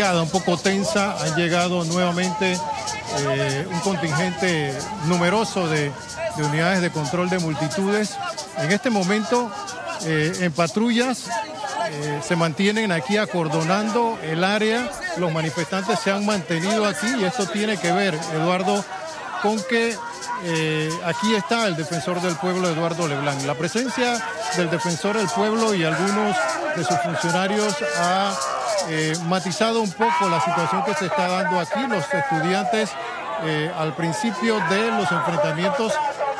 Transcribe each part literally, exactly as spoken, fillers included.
complicada, un poco tensa. Han llegado nuevamente eh, un contingente numeroso de, de unidades de control de multitudes. En este momento, eh, en patrullas, eh, se mantienen aquí acordonando el área. Los manifestantes se han mantenido aquí y esto tiene que ver, Eduardo, con que eh, aquí está el defensor del pueblo, Eduardo Leblanc. La presencia del defensor del pueblo y algunos de sus funcionarios ha eh, matizado un poco la situación que se está dando aquí. Los estudiantes eh, al principio de los enfrentamientos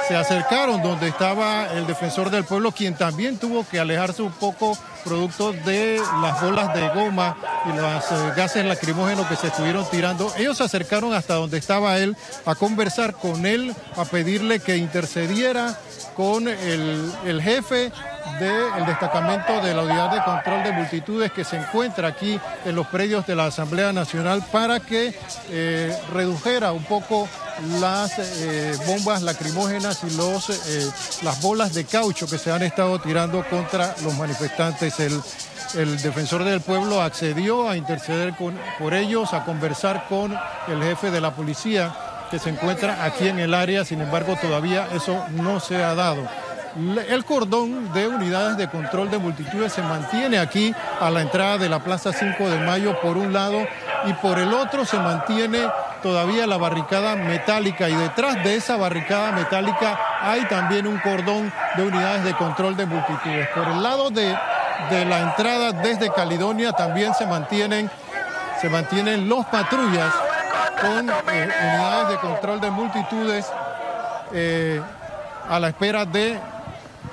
se acercaron donde estaba el defensor del pueblo, quien también tuvo que alejarse un poco producto de las bolas de goma y los gases lacrimógenos que se estuvieron tirando. Ellos se acercaron hasta donde estaba él a conversar con él, a pedirle que intercediera con el, el jefe del destacamento de la Unidad de Control de Multitudes que se encuentra aquí en los predios de la Asamblea Nacional para que eh, redujera un poco las eh, bombas lacrimógenas y los, eh, las bolas de caucho que se han estado tirando contra los manifestantes. El, el defensor del pueblo accedió a interceder con, por ellos, a conversar con el jefe de la policía que se encuentra aquí en el área. Sin embargo, todavía eso no se ha dado. El cordón de unidades de control de multitudes se mantiene aquí a la entrada de la Plaza cinco de Mayo por un lado y por el otro se mantiene todavía la barricada metálica y detrás de esa barricada metálica hay también un cordón de unidades de control de multitudes. Por el lado de, de la entrada desde Calidonia también se mantienen, se mantienen los patrullas con eh, unidades de control de multitudes eh, a la espera de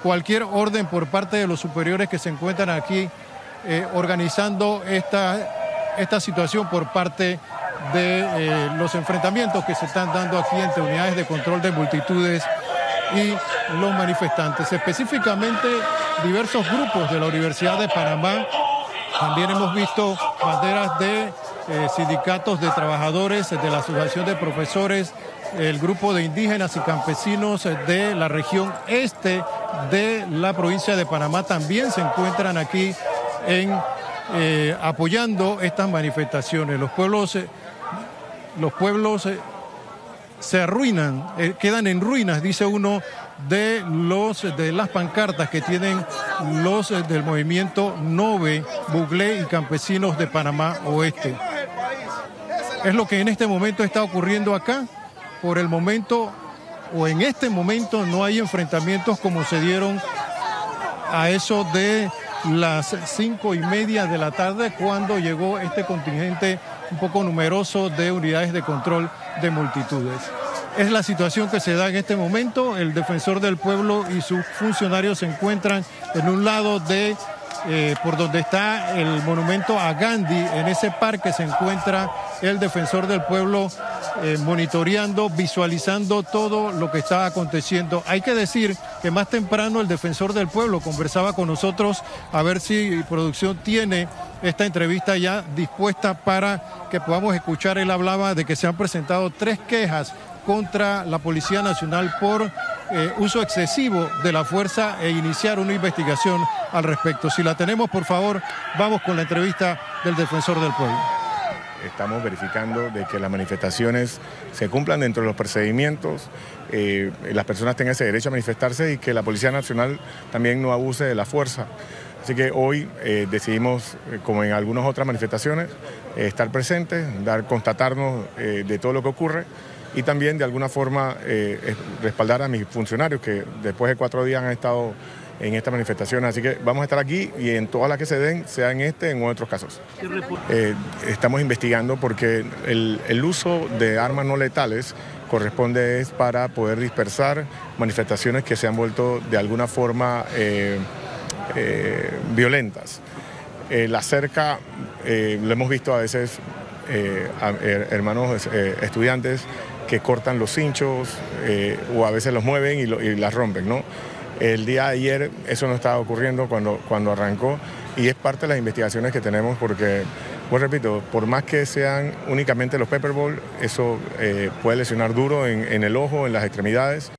cualquier orden por parte de los superiores que se encuentran aquí eh, organizando esta, esta situación por parte de eh, los enfrentamientos que se están dando aquí entre unidades de control de multitudes y los manifestantes. Específicamente, diversos grupos de la Universidad de Panamá. También hemos visto banderas de eh, sindicatos de trabajadores, de la Asociación de Profesores, el grupo de indígenas y campesinos de la región este de la provincia de Panamá también se encuentran aquí en, eh, apoyando estas manifestaciones. Los pueblos, eh, los pueblos eh, se arruinan, eh, quedan en ruinas, dice uno de, los, de las pancartas que tienen los eh, del movimiento Nove, Buglé y Campesinos de Panamá Oeste. Es lo que en este momento está ocurriendo acá. Por el momento, o en este momento, no hay enfrentamientos como se dieron a eso de las cinco y media de la tarde cuando llegó este contingente un poco numeroso de unidades de control de multitudes. Es la situación que se da en este momento. El defensor del pueblo y sus funcionarios se encuentran en un lado de eh, por donde está el monumento a Gandhi. En ese parque se encuentra el defensor del pueblo eh, monitoreando, visualizando todo lo que está aconteciendo. Hay que decir que más temprano el defensor del pueblo conversaba con nosotros a ver si producción tiene esta entrevista ya dispuesta para que podamos escuchar. Él hablaba de que se han presentado tres quejas contra la Policía Nacional por eh, uso excesivo de la fuerza e iniciar una investigación al respecto. Si la tenemos, por favor, vamos con la entrevista del defensor del pueblo. Estamos verificando de que las manifestaciones se cumplan dentro de los procedimientos, eh, las personas tengan ese derecho a manifestarse y que la Policía Nacional también no abuse de la fuerza. Así que hoy eh, decidimos, como en algunas otras manifestaciones, eh, estar presentes, dar, constatarnos eh, de todo lo que ocurre y también de alguna forma eh, respaldar a mis funcionarios que después de cuatro días han estado en esta manifestación, así que vamos a estar aquí y en todas las que se den, sea en este en otros casos. Eh, estamos investigando porque el, el uso de armas no letales corresponde es para poder dispersar manifestaciones que se han vuelto de alguna forma eh, eh, violentas. Eh, la cerca, eh, lo hemos visto a veces eh, a, hermanos eh, estudiantes que cortan los cinchos eh, o a veces los mueven y, lo, y las rompen, ¿no? El día de ayer eso no estaba ocurriendo cuando, cuando arrancó y es parte de las investigaciones que tenemos porque, pues repito, por más que sean únicamente los pepper ball, eso eh, puede lesionar duro en, en el ojo, en las extremidades.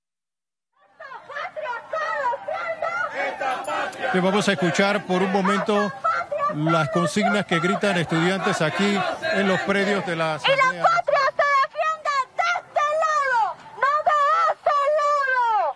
Vamos a escuchar por un momento las consignas que gritan estudiantes aquí en los predios de la Asamblea. ¡Y la patria se defiende de este lado! ¡No de ese lado!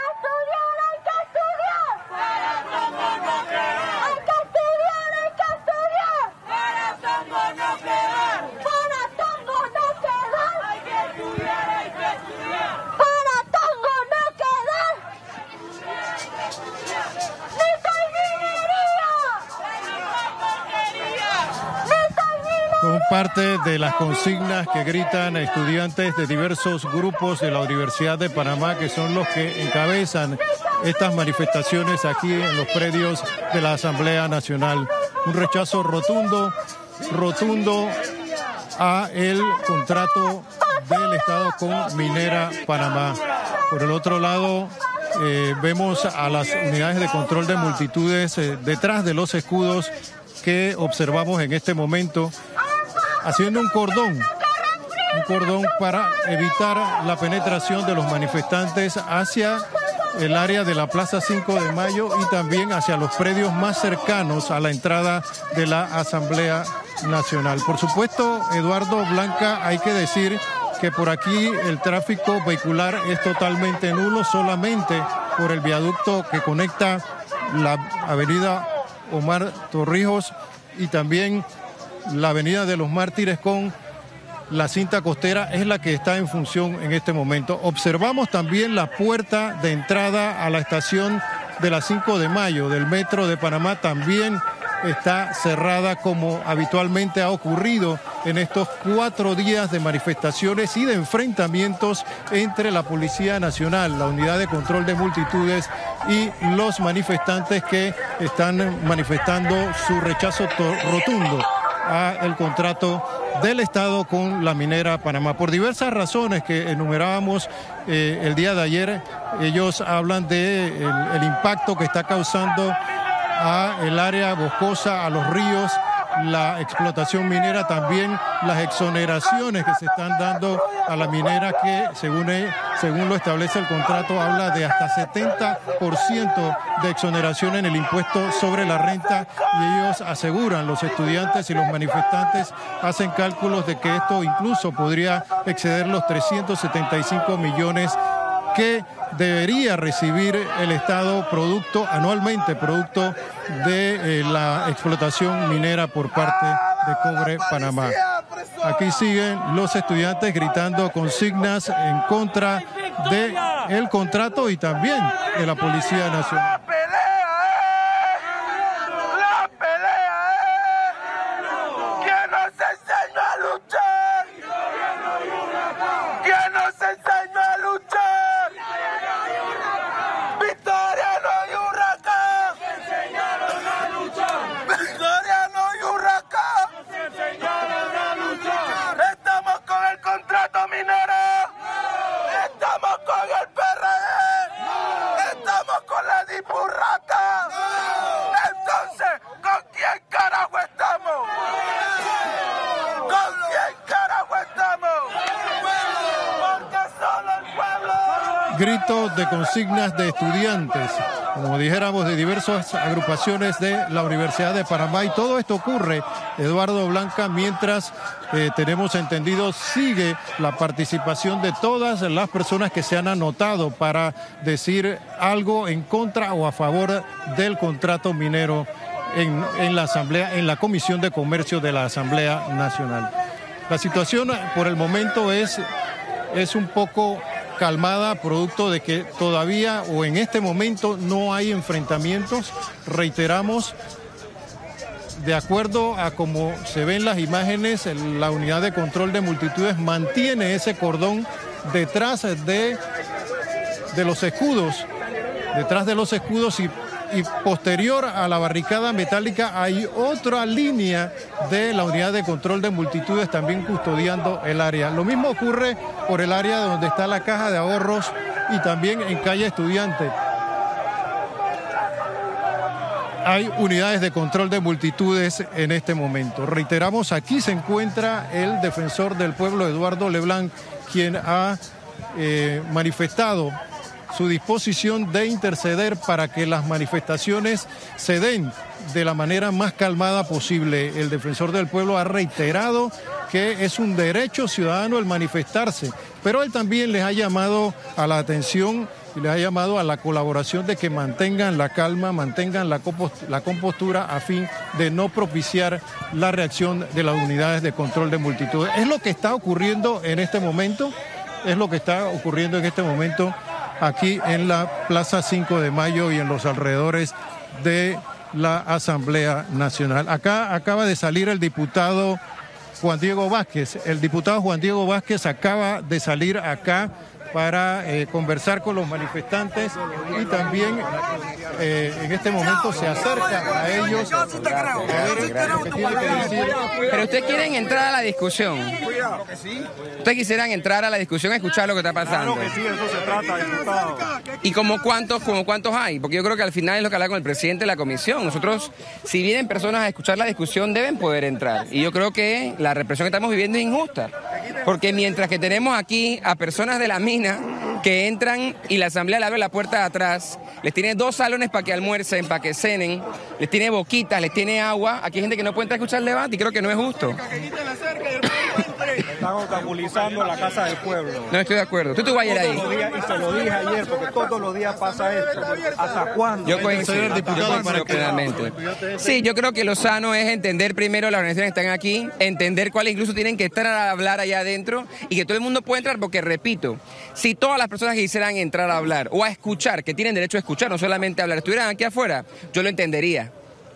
¡A estudiar hay que estudiar! ¡Para somos nuclear! ¡Hay que estudiar, hay que estudiar! ¡Para somos nuclear! ¡Para somos nuclear! ¡Hay que estudiar, hay que estudiar! ¡Para somos nuclear! ¡Ni terminería! Son parte de las consignas que gritan estudiantes de diversos grupos de la Universidad de Panamá, que son los que encabezan estas manifestaciones aquí en los predios de la Asamblea Nacional. Un rechazo rotundo, rotundo a el contrato del Estado con Minera Panamá. Por el otro lado, eh, vemos a las unidades de control de multitudes eh, detrás de los escudos que observamos en este momento, haciendo un cordón, un cordón para evitar la penetración de los manifestantes hacia el área de la Plaza cinco de Mayo y también hacia los predios más cercanos a la entrada de la Asamblea Nacional. Por supuesto, Eduardo, Blanca, hay que decir que por aquí el tráfico vehicular es totalmente nulo, solamente por el viaducto que conecta la avenida Omar Torrijos y también la avenida de los Mártires con la Cinta Costera es la que está en función en este momento. Observamos también la puerta de entrada a la estación de la cinco de Mayo del Metro de Panamá, también está cerrada como habitualmente ha ocurrido en estos cuatro días de manifestaciones y de enfrentamientos entre la Policía Nacional, la Unidad de Control de Multitudes y los manifestantes que están manifestando su rechazo rotundo al contrato del Estado con la Minera Panamá. Por diversas razones que enumerábamos eh, el día de ayer, ellos hablan de el, el impacto que está causando a el área boscosa, a los ríos, la explotación minera, también las exoneraciones que se están dando a la minera que, según, según lo establece el contrato, habla de hasta setenta por ciento de exoneración en el impuesto sobre la renta, y ellos aseguran, los estudiantes y los manifestantes hacen cálculos de que esto incluso podría exceder los trescientos setenta y cinco millones que debería recibir el Estado producto anualmente, producto de eh, la explotación minera por parte de Cobre Panamá. Aquí siguen los estudiantes gritando consignas en contra del contrato y también de la Policía Nacional. Gritos de consignas de estudiantes, como dijéramos, de diversas agrupaciones de la Universidad de Panamá, y todo esto ocurre, Eduardo, Blanca, mientras eh, tenemos entendido, sigue la participación de todas las personas que se han anotado para decir algo en contra o a favor del contrato minero en, en la Asamblea, en la Comisión de Comercio de la Asamblea Nacional. La situación por el momento es, es un poco calmada, producto de que todavía o en este momento no hay enfrentamientos. Reiteramos, de acuerdo a como se ven las imágenes, la unidad de control de multitudes mantiene ese cordón detrás de, de los escudos, detrás de los escudos y, y posterior a la barricada metálica hay otra línea de la unidad de control de multitudes también custodiando el área. Lo mismo ocurre por el área donde está la Caja de Ahorros y también en Calle Estudiante. Hay unidades de control de multitudes en este momento. Reiteramos, aquí se encuentra el defensor del pueblo, Eduardo Leblanc, quien ha eh, manifestado su disposición de interceder para que las manifestaciones se den de la manera más calmada posible. El Defensor del Pueblo ha reiterado que es un derecho ciudadano el manifestarse, pero él también les ha llamado a la atención y les ha llamado a la colaboración de que mantengan la calma, mantengan la compostura a fin de no propiciar la reacción de las unidades de control de multitudes. Es lo que está ocurriendo en este momento, es lo que está ocurriendo en este momento aquí en la Plaza cinco de Mayo y en los alrededores de la Asamblea Nacional. Acá acaba de salir el diputado Juan Diego Vázquez. El diputado Juan Diego Vázquez acaba de salir acá para eh, conversar con los manifestantes y también eh, en este momento se acerca a ellos. Pero ustedes quieren entrar a la discusión. Ustedes quisieran entrar a la discusión a escuchar lo que está pasando. Claro que sí, eso se trata, diputado. ¿Y como cuántos, como cuántos hay? Porque yo creo que al final es lo que habla con el presidente de la comisión. Nosotros, si vienen personas a escuchar la discusión, deben poder entrar. Y yo creo que la represión que estamos viviendo es injusta. Porque mientras que tenemos aquí a personas de la mina que entran y la asamblea le abre la puerta de atrás, les tiene dos salones para que almuercen, para que cenen, les tiene boquitas, les tiene agua, aquí hay gente que no puede entrar a escuchar el debate y creo que no es justo. Están obstaculizando la casa del pueblo. No estoy de acuerdo. Tú te vas a ir ahí. Días, y se lo dije ayer, porque todos los días pasa esto. ¿Hasta cuándo? Yo coincido, diputado, para plenamente. Sí, yo creo que lo sano es entender primero las organizaciones que están aquí, entender cuáles incluso tienen que estar a hablar allá adentro y que todo el mundo puede entrar, porque repito, si todas las personas que quisieran entrar a hablar o a escuchar, que tienen derecho a escuchar, no solamente a hablar, estuvieran aquí afuera, yo lo entendería.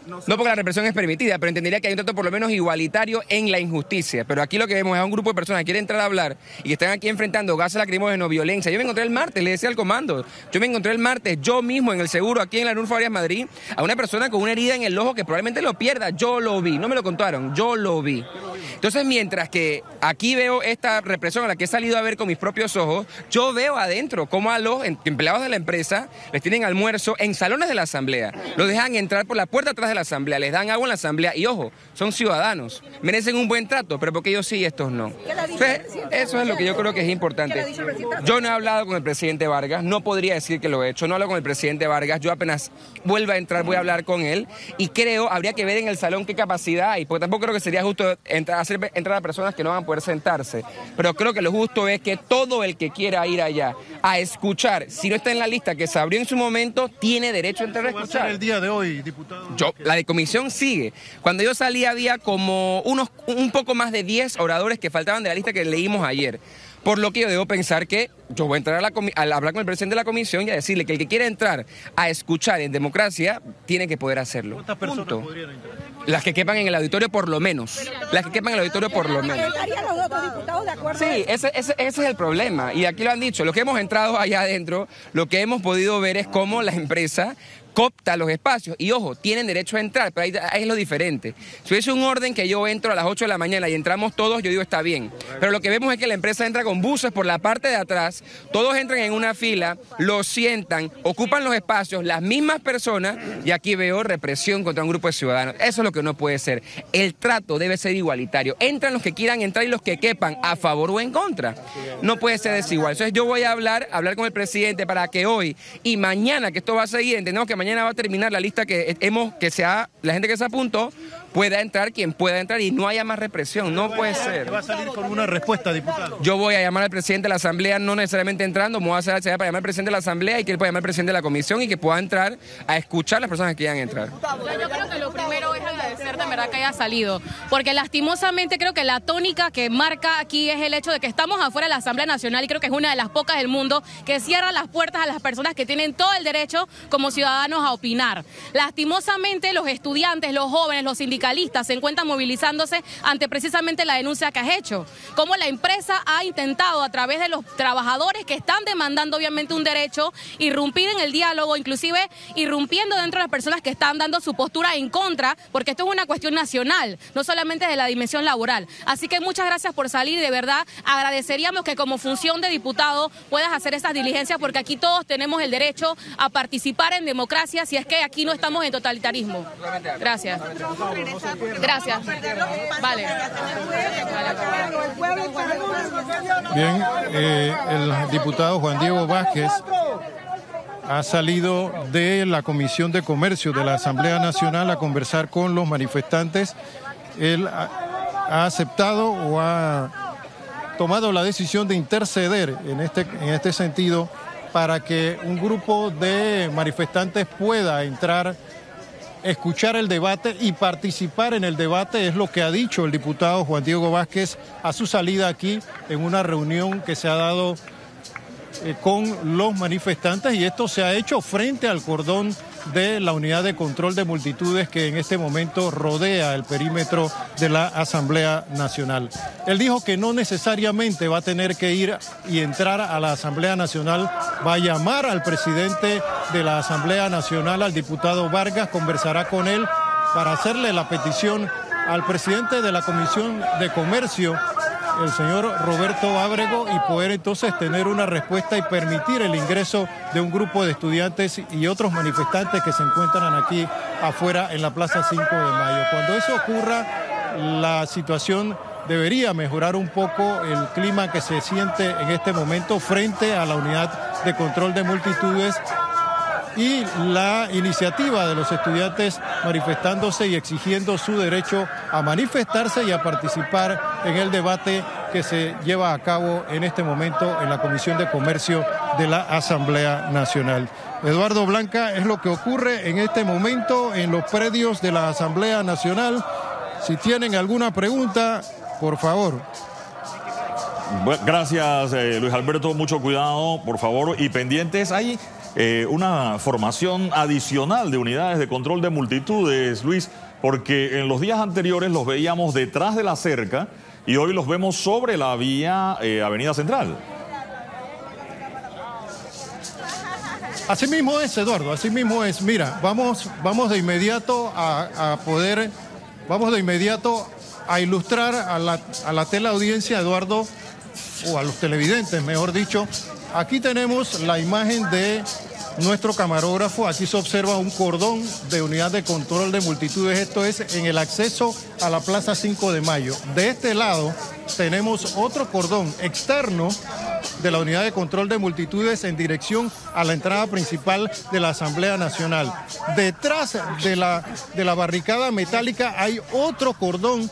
No porque la represión es permitida, pero entendería que hay un trato por lo menos igualitario en la injusticia. Pero aquí lo que vemos es a un grupo de personas que quieren entrar a hablar y que están aquí enfrentando gases lacrimógenos, violencia. Yo me encontré el martes, le decía al comando, yo me encontré el martes, yo mismo en el seguro, aquí en la Nurfa Arias Madrid, a una persona con una herida en el ojo que probablemente lo pierda. Yo lo vi, no me lo contaron, yo lo vi. Entonces, mientras que aquí veo esta represión a la que he salido a ver con mis propios ojos, yo veo adentro cómo a los empleados de la empresa les tienen almuerzo en salones de la asamblea, los dejan entrar por la puerta atrás de la asamblea, les dan agua en la asamblea y ojo, son ciudadanos, merecen un buen trato, pero porque ellos sí, estos no. Entonces, eso es lo que yo creo que es importante. Yo no he hablado con el presidente Vargas, no podría decir que lo he hecho, no hablo con el presidente Vargas, yo apenas vuelva a entrar voy a hablar con él y creo, habría que ver en el salón qué capacidad hay, porque tampoco creo que sería justo hacer entrar a personas que no van a poder sentarse, pero creo que lo justo es que todo el que quiera ir allá a escuchar, si no está en la lista que se abrió en su momento, tiene derecho a entrar a escuchar. El día de hoy, diputado. Yo, la de comisión sigue. Cuando yo salí había como unos un poco más de diez oradores que faltaban de la lista que leímos ayer. Por lo que yo debo pensar que yo voy a entrar a, la a hablar con el presidente de la comisión y a decirle que el que quiera entrar a escuchar en democracia tiene que poder hacerlo. ¿Cuántas personas podrían entrar? Las que quepan en el auditorio por lo menos. Las que quepan en el auditorio por lo menos. Sí, ese, ese, ese es el problema. Y aquí lo han dicho. Los que hemos entrado allá adentro, lo que hemos podido ver es cómo la empresa coopta los espacios y ojo, tienen derecho a entrar, pero ahí, ahí es lo diferente. Si hubiese un orden que yo entro a las ocho de la mañana y entramos todos, yo digo está bien, pero lo que vemos es que la empresa entra con buses por la parte de atrás, todos entran en una fila, los sientan, ocupan los espacios, las mismas personas y aquí veo represión contra un grupo de ciudadanos. Eso es lo que no puede ser. El trato debe ser igualitario. Entran los que quieran entrar y los que quepan, a favor o en contra. No puede ser desigual. Entonces yo voy a hablar, a hablar con el presidente para que hoy y mañana, que esto va a seguir, entendemos que mañana Mañana va a terminar la lista que hemos, que sea la gente que se apuntó pueda entrar quien pueda entrar y no haya más represión, no puede ser. Va a salir con una respuesta, diputado. Yo voy a llamar al presidente de la asamblea, no necesariamente entrando, me voy a hacer para llamar al presidente de la asamblea y que él pueda llamar al presidente de la comisión y que pueda entrar a escuchar a las personas que quieran entrar. Yo creo que lo primero es agradecer de verdad que haya salido, porque lastimosamente creo que la tónica que marca aquí es el hecho de que estamos afuera de la Asamblea Nacional y creo que es una de las pocas del mundo que cierra las puertas a las personas que tienen todo el derecho como ciudadanos a opinar. Lastimosamente los estudiantes, los jóvenes, los sindicatos se encuentran movilizándose ante precisamente la denuncia que has hecho. Cómo la empresa ha intentado a través de los trabajadores que están demandando obviamente un derecho, irrumpir en el diálogo, inclusive irrumpiendo dentro de las personas que están dando su postura en contra, porque esto es una cuestión nacional, no solamente de la dimensión laboral. Así que muchas gracias por salir, de verdad agradeceríamos que como función de diputado puedas hacer esas diligencias, porque aquí todos tenemos el derecho a participar en democracia, si es que aquí no estamos en totalitarismo. Gracias. Gracias. Vale. Bien, eh, el diputado Juan Diego Vázquez ha salido de la Comisión de Comercio de la Asamblea Nacional a conversar con los manifestantes. Él ha aceptado o ha tomado la decisión de interceder en este, en este sentido para que un grupo de manifestantes pueda entrar, escuchar el debate y participar en el debate. Es lo que ha dicho el diputado Juan Diego Vázquez a su salida aquí en una reunión que se ha dado eh, con los manifestantes, y esto se ha hecho frente al cordón de la Unidad de Control de Multitudes que en este momento rodea el perímetro de la Asamblea Nacional. Él dijo que no necesariamente va a tener que ir y entrar a la Asamblea Nacional, va a llamar al presidente de la Asamblea Nacional, al diputado Vargas, conversará con él para hacerle la petición al presidente de la Comisión de Comercio, el señor Roberto Ábrego, y poder entonces tener una respuesta y permitir el ingreso de un grupo de estudiantes y otros manifestantes que se encuentran aquí afuera en la Plaza cinco de Mayo. Cuando eso ocurra, la situación debería mejorar un poco el clima que se siente en este momento frente a la Unidad de Control de Multitudes y la iniciativa de los estudiantes manifestándose y exigiendo su derecho a manifestarse y a participar en el debate que se lleva a cabo en este momento en la Comisión de Comercio de la Asamblea Nacional. Eduardo, Blanca, es lo que ocurre en este momento en los predios de la Asamblea Nacional. Si tienen alguna pregunta, por favor. Bueno, gracias, eh, Luis Alberto, mucho cuidado, por favor, y pendientes ahí. Eh, una formación adicional de unidades de control de multitudes, Luis, porque en los días anteriores los veíamos detrás de la cerca y hoy los vemos sobre la vía eh, Avenida Central. Así mismo es, Eduardo, así mismo es. Mira, vamos, vamos de inmediato a, a poder, vamos de inmediato a ilustrar a la, a la teleaudiencia, Eduardo, o a los televidentes, mejor dicho. Aquí tenemos la imagen de nuestro camarógrafo. Aquí se observa un cordón de unidad de control de multitudes. Esto es en el acceso a la Plaza cinco de Mayo. De este lado tenemos otro cordón externo de la unidad de control de multitudes en dirección a la entrada principal de la Asamblea Nacional. Detrás de la, de la barricada metálica hay otro cordón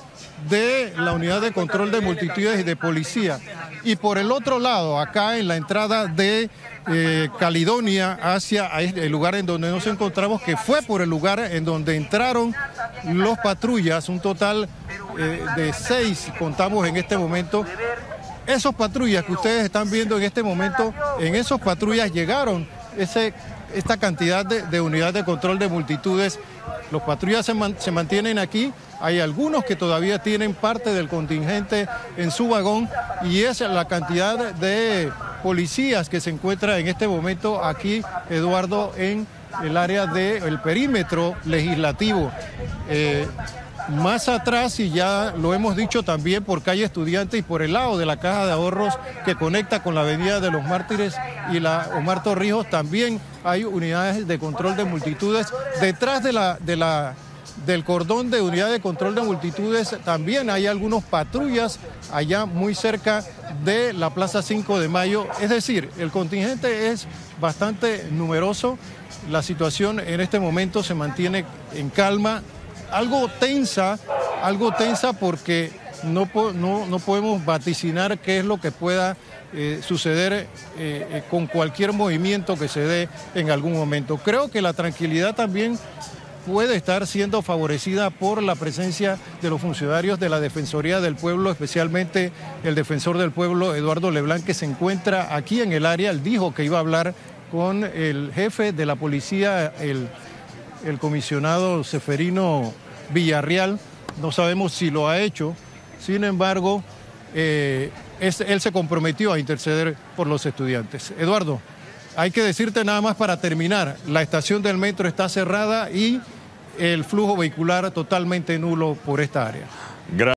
de la unidad de control de multitudes y de policía. Y por el otro lado, acá en la entrada de eh, Calidonia hacia el lugar en donde nos encontramos, que fue por el lugar en donde entraron los patrullas, un total eh, de seis contamos en este momento. Esos patrullas que ustedes están viendo en este momento, en esos patrullas llegaron ese, esta cantidad de, de unidades de control de multitudes. Los patrullas se, man, se mantienen aquí, hay algunos que todavía tienen parte del contingente en su vagón, y esa es la cantidad de policías que se encuentra en este momento aquí, Eduardo, en el área del perímetro legislativo. Eh, Más atrás, y ya lo hemos dicho también, por calle Estudiante y por el lado de la Caja de Ahorros que conecta con la Avenida de los Mártires y la Omar Torrijos, también hay unidades de control de multitudes. Detrás de la, de la, del cordón de unidad de control de multitudes también hay algunos patrullas allá muy cerca de la Plaza cinco de Mayo. Es decir, el contingente es bastante numeroso. La situación en este momento se mantiene en calma. Algo tensa, algo tensa porque no, no, no podemos vaticinar qué es lo que pueda eh, suceder eh, eh, con cualquier movimiento que se dé en algún momento. Creo que la tranquilidad también puede estar siendo favorecida por la presencia de los funcionarios de la Defensoría del Pueblo, especialmente el defensor del pueblo, Eduardo Leblanc, que se encuentra aquí en el área. Él dijo que iba a hablar con el jefe de la policía, el... el comisionado Ceferino Villarreal. No sabemos si lo ha hecho, sin embargo, eh, es, él se comprometió a interceder por los estudiantes. Eduardo, hay que decirte nada más para terminar, la estación del metro está cerrada y el flujo vehicular totalmente nulo por esta área. Gracias.